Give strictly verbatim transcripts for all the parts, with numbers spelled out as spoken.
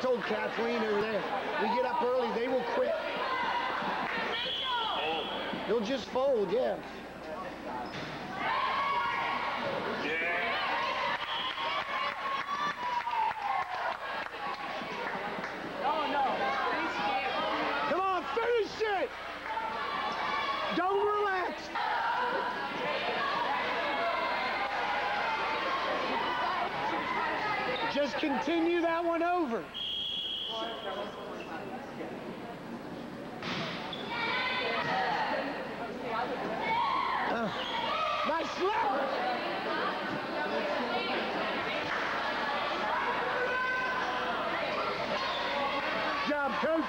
told Kathleen over there, we get up early, they will quit. Rachel! They'll just fold, yeah. Just continue that one over. Uh, nice left. Good job, coach.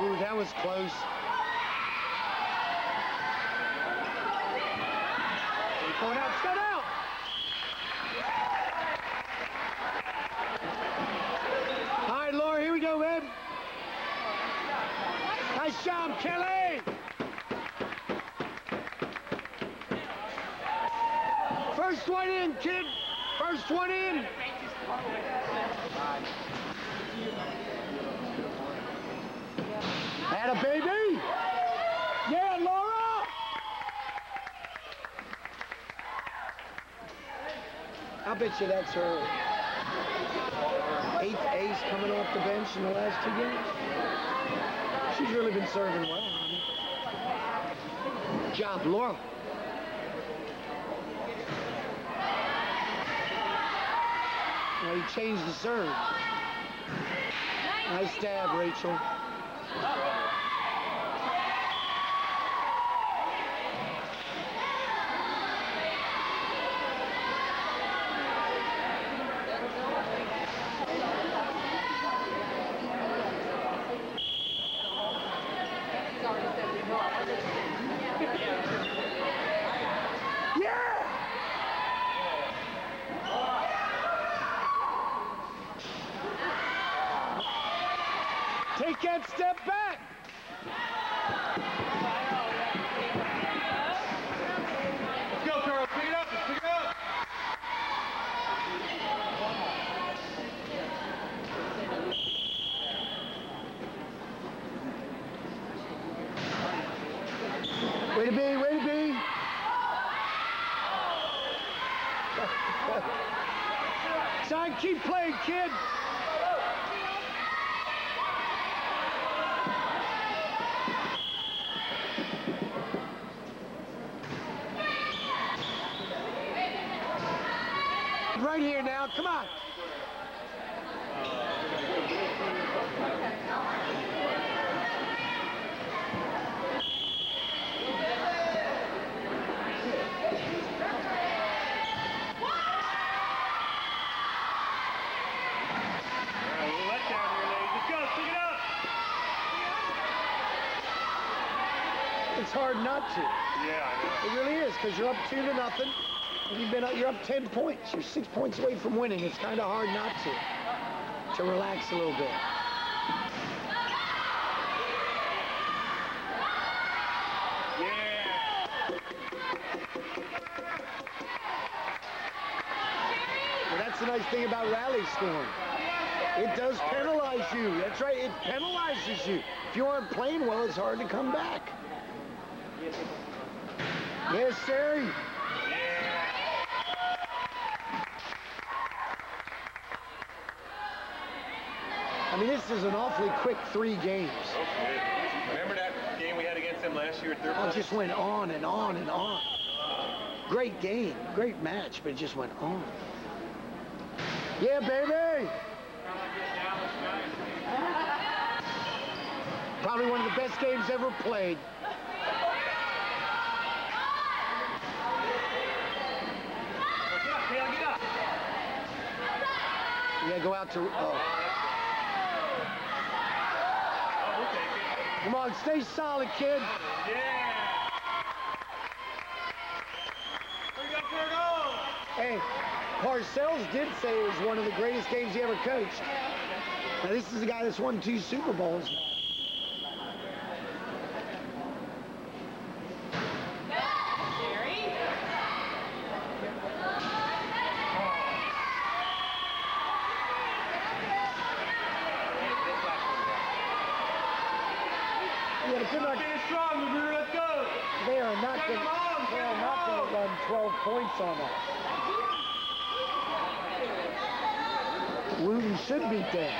Ooh, that was close. Going out, shut out! All right, Laura, here we go, babe. Nice job, Kelly! First one in, kid! First one in! Atta baby! Yeah, Laura! I bet you that's her eighth ace coming off the bench in the last two games. She's really been serving well. Good job, Laura. Now he changed the serve. Nice stab, Rachel. Take that step back. Let's go, Carl. Pick it up. Pick it up. Way to be. Way to be. Son, keep playing, kid. Right here now, come on. It's hard not to. Yeah, I know. It really is, because you're up two to nothing. You've been up, you're up ten points. You're six points away from winning. It's kind of hard not to, to relax a little bit. Yeah. Well, that's the nice thing about rally scoring. It does penalize you. That's right. It penalizes you. If you aren't playing well, it's hard to come back. Yes, Sherry. I mean, this is an awfully quick three games. Okay. Remember that game we had against them last year at third place? Oh, it just went on and on and on. Great game, great match, but it just went on. Yeah, baby! Probably one of the best games ever played. Yeah, go out to... Oh. Come on, stay solid, kid. Yeah. Hey, Parcells did say it was one of the greatest games he ever coached. Now, this is the guy that's won two Super Bowls. They are not going to run twelve points on us. Wooten should beat them.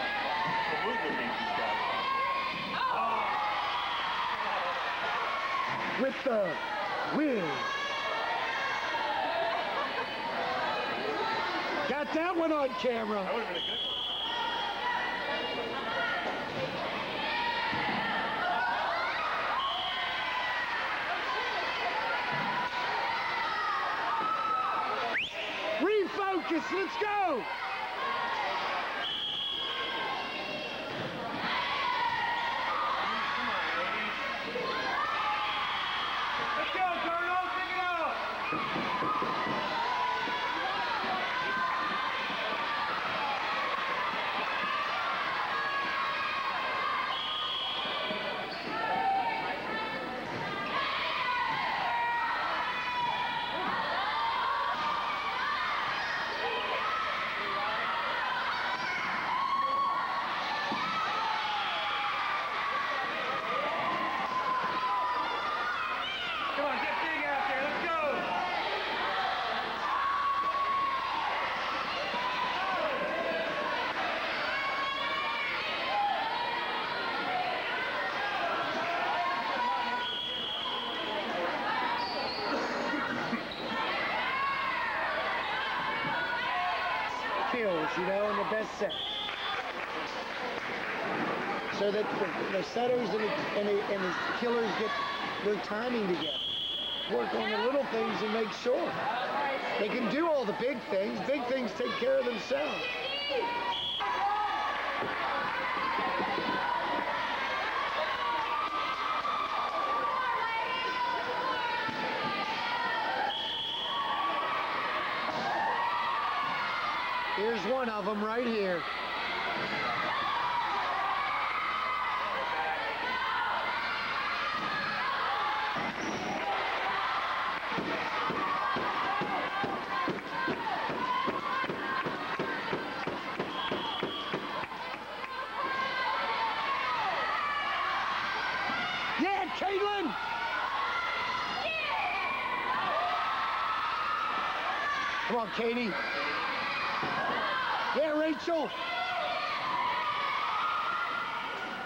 With the win. Got that one on camera. That would have been a good one. Let's go! Let's go, Colonel! Pick it up! You know, in the best set, so that the, the setters and the, and, the, and the killers get their timing together. Work on the little things and make sure they can do all the big things. Big things take care of themselves. Here's one of them right here. Yeah, Caitlin! Yeah! Come on, Katie. Yeah, Rachel.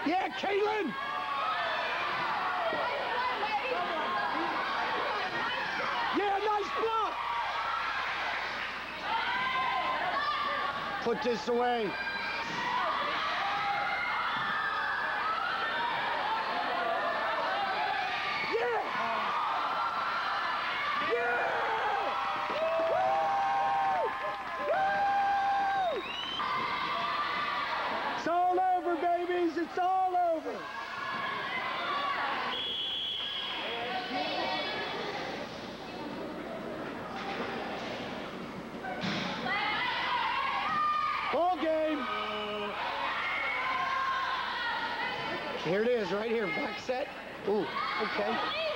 Yeah, Caitlin. Yeah, nice block. Put this away. It's all over. Ball game. Here it is, right here. Back set. Ooh, okay.